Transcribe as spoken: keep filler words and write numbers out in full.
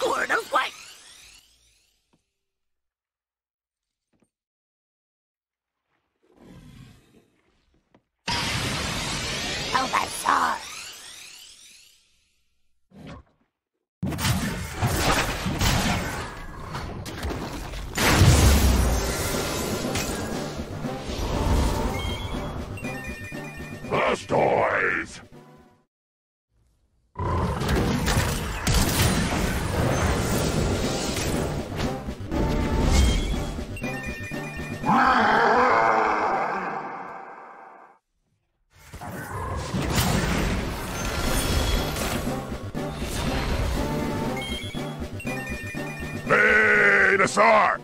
scored a fight. Oh, my God. Blast toys. Sir!